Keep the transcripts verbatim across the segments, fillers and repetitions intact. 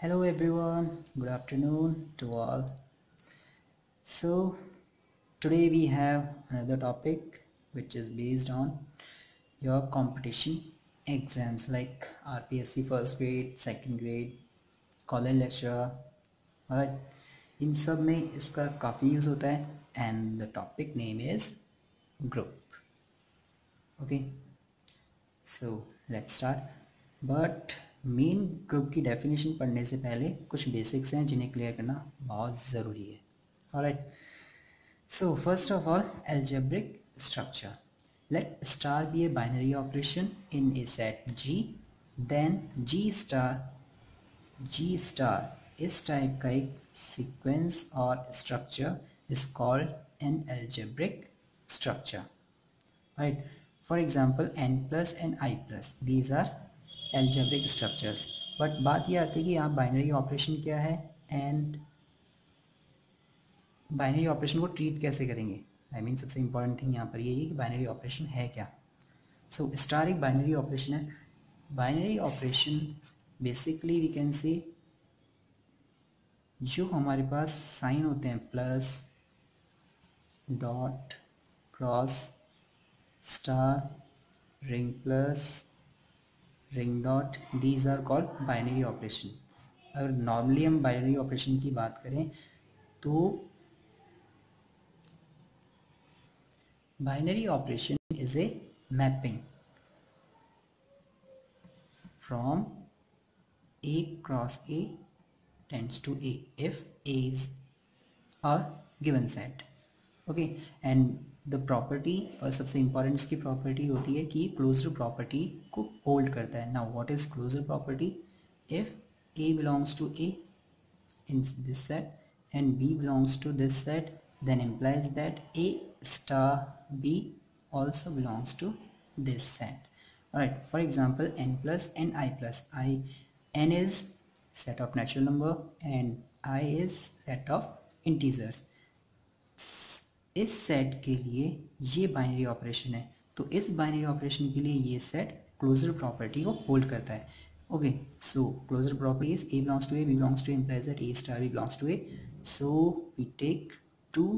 Hello everyone, good afternoon to all. So today we have another topic which is based on your competition exams like R P S C first grade, second grade, college lecture. और इन सब में इसका काफ़ी use होता है and the topic name is group. Okay so let's start. But main group की definition पढ़ने से पहले कुछ बेसिक्स हैं जिन्हें क्लियर करना बहुत ज़रूरी है. Alright, so first of all algebraic structure. Let star B a binary operation in a set G, then G star G star इस टाइप का एक सीक्वेंस और structure is called an algebraic structure. Right, for example N plus and I plus, these are algebraic structures. But बात यह आती है कि यहाँ बाइनरी ऑपरेशन क्या है एंड बाइनरी ऑपरेशन को ट्रीट कैसे करेंगे. आई मीन सबसे इम्पॉर्टेंट थिंग यहाँ पर यही है कि बाइनरी ऑपरेशन है क्या. सो स्टार एक बाइनरी ऑपरेशन है. Binary operation basically we can say जो हमारे पास साइन होते हैं plus, dot, cross, star, ring plus, ring dot, these are called binary operation. अगर नॉर्मली हम बाइनरी ऑपरेशन की बात करें तो binary operation is a mapping from A cross A tends to A if A is a given set. Okay, and the property और सबसे important इसकी property होती है कि closure property को hold करता है. Now what is closure property? If A belongs to A in this set and B belongs to this set, then implies that A star B also belongs to this set. Alright, for example N plus and I plus. I N is set of natural number and I is set of integers. इस set के लिए ये binary operation है तो इस binary operation के लिए ये सेट क्लोजर प्रॉपर्टी को होल्ड करता है. Okay so closure property is A belongs to A, B belongs to A implies that A star B belongs to A. So we take two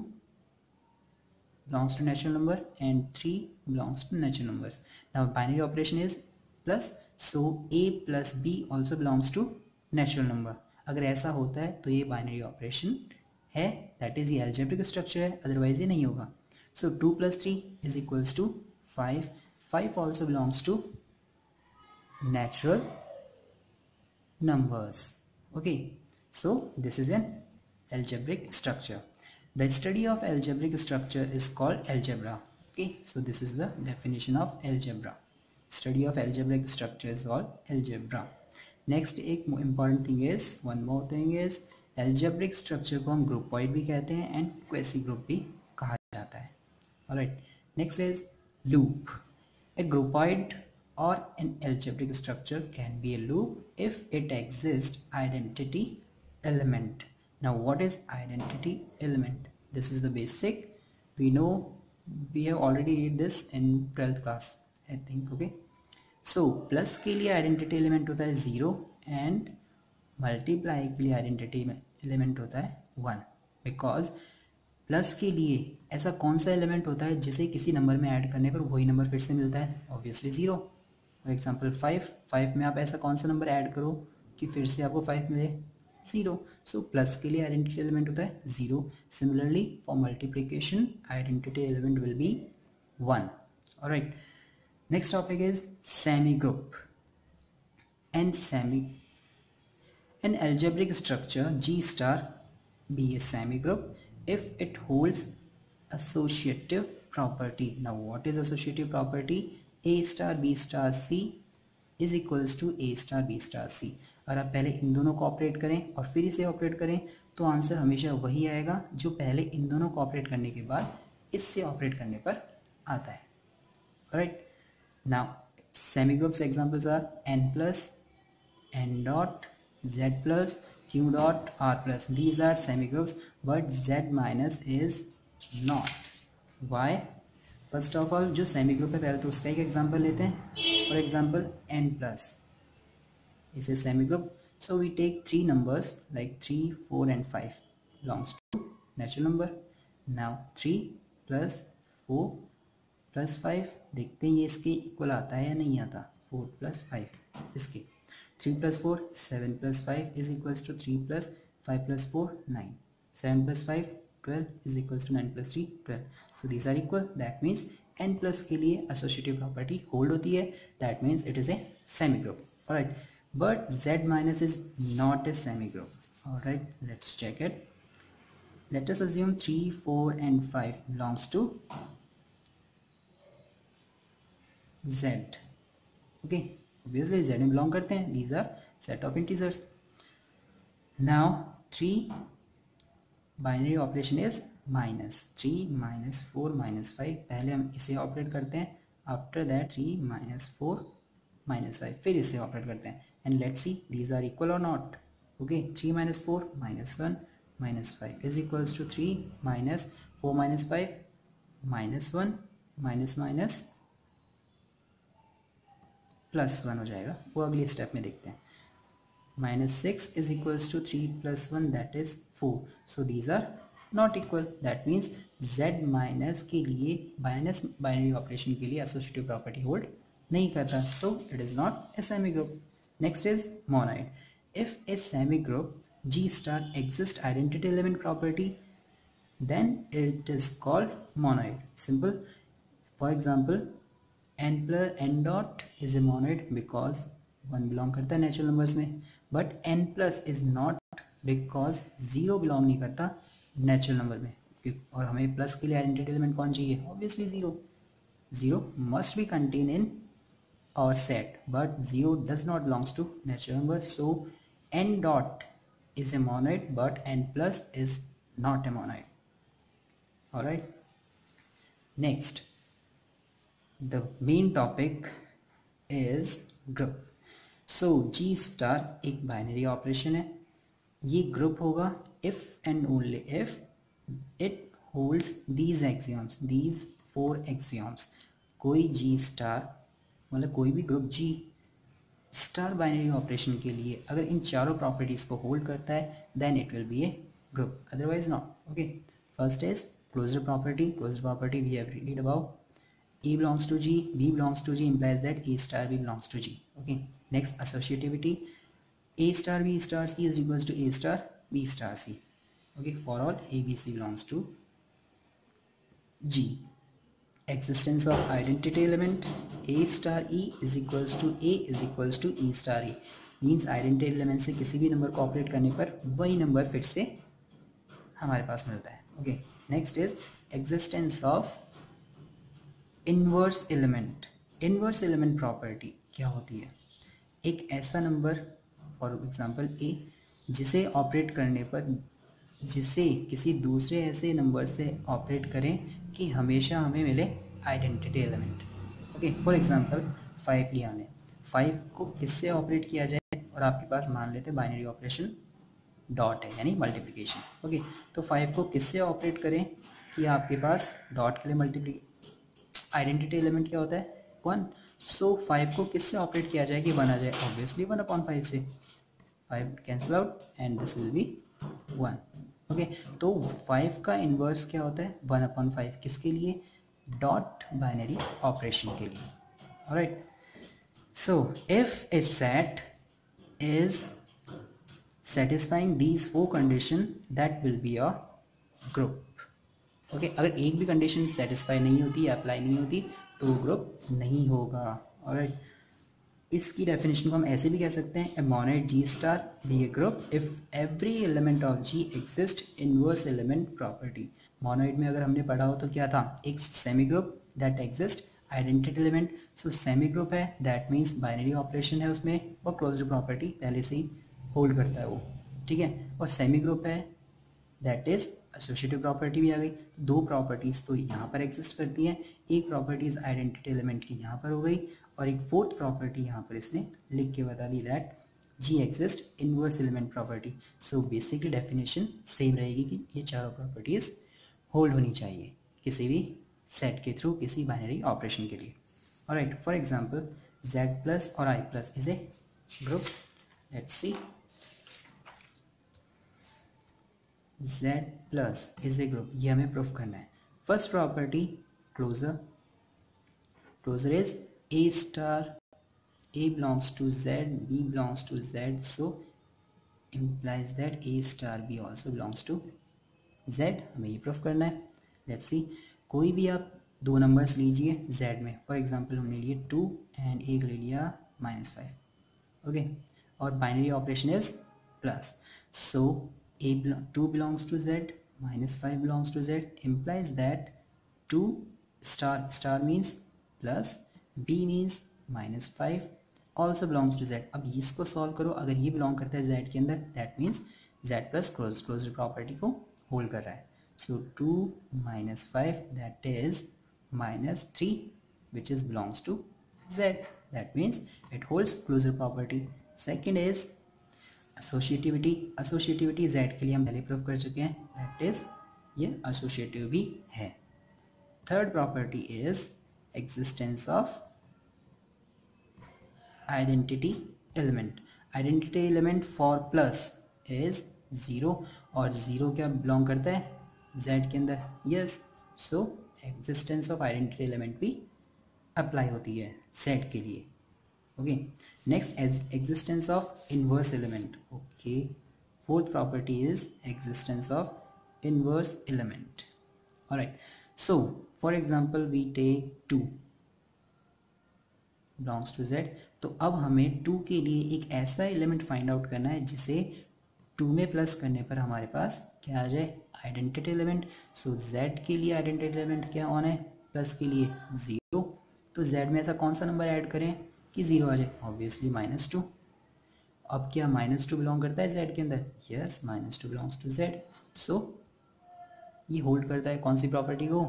belongs to natural number and three belongs to natural numbers. Now binary operation is plus, so A plus B also belongs to natural number. अगर ऐसा होता है तो ये binary operation है, that is ये algebraic structure है, otherwise ये नहीं होगा. So two plus three is equals to five, five also belongs to natural numbers. Okay so this is an algebraic structure. The study of algebraic structure is called algebra. Okay so this is the definition of algebra. Study of algebraic structures or algebra. Next एक important thing is, one more thing is algebraic structure को हम groupoid भी कहते हैं and quasi group भी कहा जाता है. Alright, next is loop. A groupoid or an algebraic structure can be a loop if it exists identity element. Now what is identity element? This is the basic. We know, we have already read this in twelfth class I think. Okay, so plus के लिए identity element होता है zero and multiply के लिए identity element होता है one. Because plus के लिए ऐसा कौन सा एलिमेंट होता है जिसे किसी नंबर में ऐड करने पर वही नंबर फिर से मिलता है? Obviously zero. For example five, five में आप ऐसा कौन सा नंबर ऐड करो कि फिर से आपको फाइव मिले? ज़ीरो. सो प्लस के लिए आइडेंटिटी एलिमेंट होता है zero. Similarly for multiplication identity element will be one. Alright, next topic is semi group and semi an algebraic structure G star be a semi group if it holds associative property. Now what is associative property? A star B star C is equals to A star B star C. अगर आप पहले इन दोनों को operate करें और फिर इसे operate करें तो आंसर हमेशा वही आएगा जो पहले इन दोनों को ऑपरेट करने के बाद इससे ऑपरेट करने पर आता है. Right, now semigroups examples are n plus, n dot, z plus, q dot, r plus. These are semigroups, but z minus is not. Why? First of all जो semigroup है पहले तो उसका एक example लेते हैं. For example n plus is a semigroup, So we take three numbers like three, four and five belongs to natural number. Now three plus four plus five, देखते हैं ये इसके इक्वल आता है या नहीं आता। फोर प्लस फाइव इसके, three plus four seven plus five is equals to three plus five plus four nine, seven plus five twelve is equals to nine plus three twelve. So these are equal, that means n plus के लिए associative property hold होती है, that means it is a semi group. Alright, but z minus is not a semi group. Alright, let's check it. Let us assume three four and five belongs to Z. okay, obviously Z में belong करते हैं. These are set of integers. Now three binary operation is minus three minus four minus five. पहले हम इसे operate करते हैं. After that three minus four minus five फिर इसे ऑपरेट करते हैं. And let's see these are equal or not. Okay, three minus four minus one minus five is equals to three minus four minus five minus one minus minus plus one हो जाएगा, वो अगले step में देखते हैं. Minus six is equals to three plus one that is four. So these are not equal, that means z minus के लिए minus binary operation के लिए एसोसिएटिव प्रॉपर्टी होल्ड नहीं करता. So it is not a semi group. Next is monoid. If a semi group G star exist identity element property then it is called monoid. Simple. For example n plus n dot is a monoid because one belong करता है natural numbers में, but n plus is not because zero belong नहीं करता natural number में. और हमें plus के लिए identity element कौन चाहिए? Obviously zero. Zero must be contained in our set, but zero does not belongs to natural numbers. So n dot is a monoid, but n plus is not a monoid. All right. Next. The main topic is group. So G star एक binary operation है, ये group होगा if and only if it holds these axioms, these four axioms. कोई G star मतलब कोई भी group G star binary operation के लिए अगर इन चारों properties को hold करता है then it will be a group, otherwise not. Okay, first is closure property. Closure property we have read about. A belongs to G, B belongs to G implies that A star B belongs to G. Okay. Next, associativity. A star B star C is equals to A star B star C. Okay. For all A B C belongs to G. Existence of identity element. A star E is equals to A is equals to E star E. Means identity element से किसी भी number को operate करने पर वही number फिर से हमारे पास मिलता है. Okay. Next is existence of inverse element. Inverse element property क्या होती है? एक ऐसा नंबर फॉर एग्जांपल ए जिसे ऑपरेट करने पर जिसे किसी दूसरे ऐसे नंबर से ऑपरेट करें कि हमेशा हमें मिले identity element. Okay, for example five लिया हमने. फाइव को किससे ऑपरेट किया जाए? और आपके पास मान लेते बाइनरी ऑपरेशन डॉट है यानी मल्टीप्लिकेशन. ओके, तो फाइव को किससे ऑपरेट करें कि आपके पास डॉट के लिए मल्टीप्ली आइडेंटिटी एलिमेंट क्या होता है? वन. सो फाइव को किससे ऑपरेट किया जाए कि वन आ जाए? ऑब्वियसली वन अपॉन फाइव से. Five cancel out and this will be one. Okay, तो फाइव का इन्वर्स क्या होता है? One upon five. किसके लिए? डॉट बाइनरी ऑपरेशन के लिए. Alright, so if a set is satisfying these four condition that will be a group. Okay, okay, अगर एक भी कंडीशन सेटिस्फाई नहीं होती या अप्लाई नहीं होती तो वो ग्रुप नहीं होगा. ऑलराइट, इसकी डेफिनेशन को हम ऐसे भी कह सकते हैं. A monoid G star B a group if every element of G exist inverse element property. Monoid में अगर हमने पढ़ा हो तो क्या था? एक semi group that exist identity element. So semi group है दैट मीन्स बाइनरी ऑपरेशन है उसमें और क्लोज्ड प्रॉपर्टी पहले से ही होल्ड करता है वो, ठीक है. और सेमी ग्रुप है दैट इज़ एसोसिएटिव प्रॉपर्टी भी आ गई. तो दो प्रॉपर्टीज़ तो यहाँ पर एग्जिस्ट करती हैं. एक प्रॉपर्टीज़ आइडेंटिटी एलिमेंट की यहाँ पर हो गई और एक फोर्थ प्रॉपर्टी यहाँ पर इसने लिख के बता दी that G exist inverse element property. So basically definition same रहेगी कि ये चारों प्रॉपर्टीज़ होल्ड होनी चाहिए किसी भी सेट के थ्रू किसी बाइनरी ऑपरेशन के लिए. Alright, for example Z plus और I plus is a group. Let's see z plus is a group, ये हमें प्रूफ करना है। First property closure, closure is a star a belongs to z, b belongs to z, so implies that a star b also belongs to z। हमें ये proof करना है। Let's see, कोई भी आप दो नंबर्स लीजिए z में, फॉर एग्जांपल हमने लिए टू एंड एक ले लिया माइनस फाइव, ओके, और binary operation is plus, so a two belongs to z, minus five belongs to z, implies that two star star means plus, b means minus five also belongs to z। अब इसको solve करो, अगर ये belong करता है z के अंदर that means z plus close closure property को होल्ड कर रहा है। So two minus five that is minus three which is belongs to z, that means it holds closure property. Second is associativity, associativity z के लिए हम पहले proof कर चुके हैं, दैट इज ये एसोशिएटिव भी है। Third property is existence of identity element, identity element for plus is zero, और ज़ीरो क्या बिलोंग करता है z के अंदर, yes, so existence of identity element भी अप्लाई होती है z के लिए, okay. Next as existence of inverse element, okay, fourth property is existence of inverse element, alright. So for example we take two belongs to z, तो अब हमें to के लिए एक ऐसा एलिमेंट फाइंड आउट करना है जिसे टू में प्लस करने पर हमारे पास क्या आ जाए, आइडेंटिटी एलिमेंट। सो z के लिए आइडेंटिटी एलिमेंट क्या होना है, प्लस के लिए ज़ीरो, तो z में ऐसा कौन सा नंबर ऐड करें कि ज़ीरो आ जाए, ऑब्वियसली माइनस टू। अब क्या माइनस टू बिलोंग करता है z के अंदर, yes, minus two belongs to z, सो ये होल्ड करता है कौन सी प्रॉपर्टी को,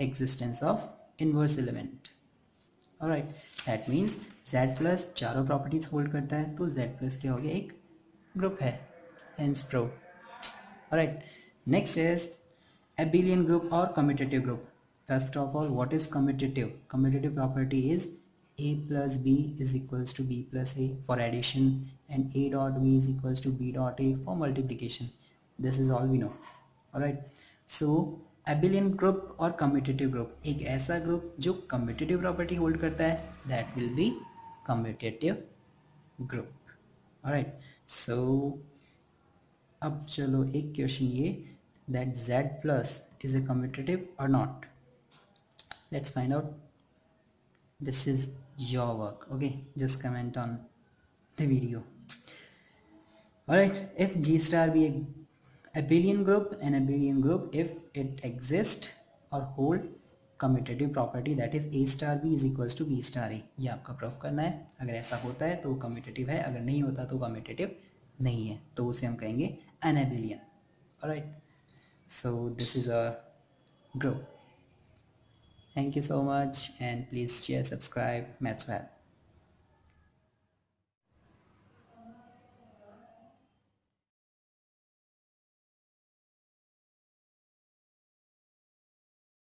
existence of inverse element, alright. That means z plus चारों प्रॉपर्टीज होल्ड करता है, तो z प्लस क्या हो गया, एक ग्रुप है, hence proof, alright. Next is abelian group और commutative group. First of all what is commutative, commutative property is a plus B is equals to B plus a for addition and a dot b is equals to b dot a for multiplication, this is all we know, alright. So abelian group और commutative group, एक ऐसा group जो commutative property hold करता है, that will B commutative group, alright. So अब चलो एक question ये, that z plus is a commutative और not, let's find out, this is your work, okay, just comment on the video, alright. If g star B a abelian group, an abelian group if it exists or hold commutative property that is a star b is equals to b star a, ये आपका proof करना है। अगर ऐसा होता है तो commutative है, अगर नहीं होता तो कम्यूटेटिव नहीं है, तो उसे हम कहेंगे an abelian, alright। so this is our group, thank you so much and please share, subscribe Mathsweb।